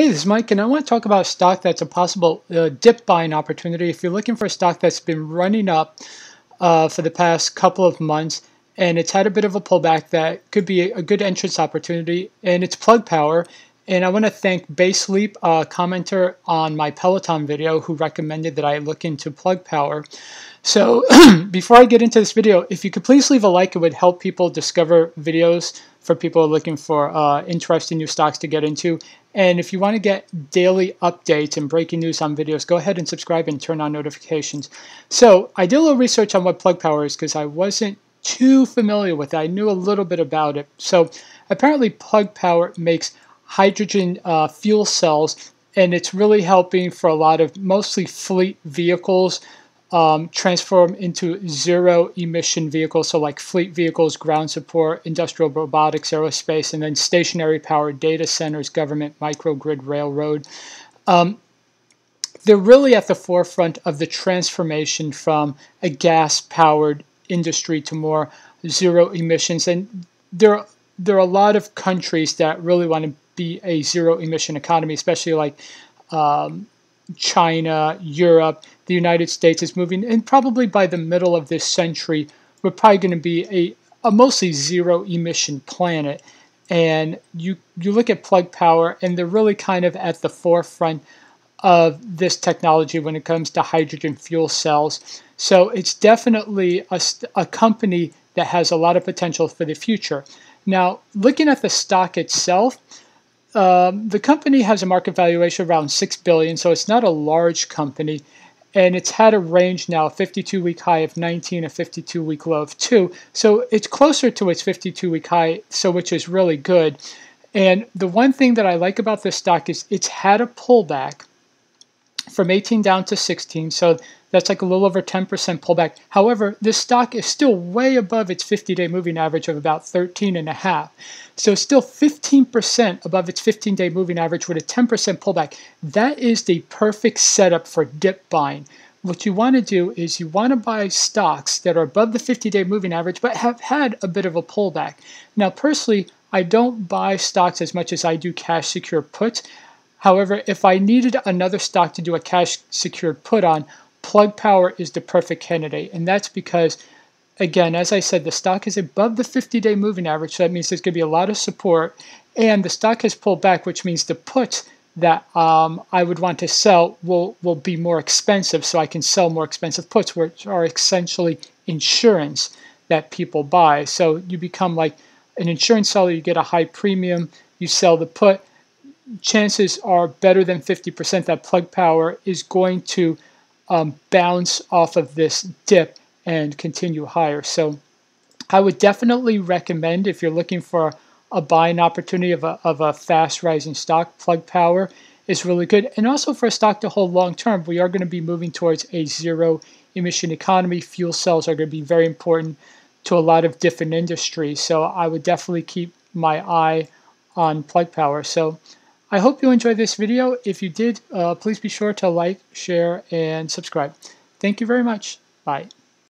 Hey, this is Mike, and I want to talk about a stock that's a possible dip buying opportunity. If you're looking for a stock that's been running up for the past couple of months and it's had a bit of a pullback, that could be a good entrance opportunity, and it's Plug Power. And I want to thank Base Leap, a commenter on my Peloton video, who recommended that I look into Plug Power. So before I get into this video, if you could please leave a like, it would help people discover videos for people looking for interesting new stocks to get into. And if you want to get daily updates and breaking news on videos, go ahead and subscribe and turn on notifications. So I did a little research on what Plug Power is because I wasn't too familiar with it. I knew a little bit about it. So apparently Plug Power makes hydrogen fuel cells, and it's really helping for a lot of mostly fleet vehicles transform into zero emission vehicles, so like fleet vehicles, ground support, industrial robotics, aerospace, and then stationary power, data centers, government, microgrid, railroad. They're really at the forefront of the transformation from a gas-powered industry to more zero emissions, and there are a lot of countries that really want to be a zero emission economy, especially like China, Europe. The United States is moving, and probably by the middle of this century, we're probably going to be a mostly zero emission planet. And you look at Plug Power, and they're really kind of at the forefront of this technology when it comes to hydrogen fuel cells. So it's definitely a company that has a lot of potential for the future. Now, looking at the stock itself, the company has a market valuation around $6 billion, so it's not a large company, and it's had a range now, a 52-week high of 19, a 52-week low of 2, so it's closer to its 52-week high, so which is really good. And the one thing that I like about this stock is it's had a pullback from 18 down to 16, so that's like a little over 10% pullback. However, this stock is still way above its 50-day moving average of about 13.5. So it's still 15% above its 15-day moving average with a 10% pullback. That is the perfect setup for dip buying. What you want to do is you want to buy stocks that are above the 50-day moving average but have had a bit of a pullback. Now, personally, I don't buy stocks as much as I do cash secure puts. However, if I needed another stock to do a cash secured put on, Plug Power is the perfect candidate, and that's because, again, as I said, the stock is above the 50-day moving average, so that means there's going to be a lot of support, and the stock has pulled back, which means the puts that I would want to sell will be more expensive, so I can sell more expensive puts, which are essentially insurance that people buy. So you become like an insurance seller, you get a high premium, you sell the put. Chances are better than 50% that Plug Power is going to bounce off of this dip and continue higher. So I would definitely recommend, if you're looking for a buying opportunity of a fast rising stock, Plug Power is really good. And also for a stock to hold long term, we are going to be moving towards a zero emission economy. Fuel cells are going to be very important to a lot of different industries. So I would definitely keep my eye on Plug Power. So I hope you enjoyed this video. If you did, please be sure to like, share, and subscribe. Thank you very much. Bye.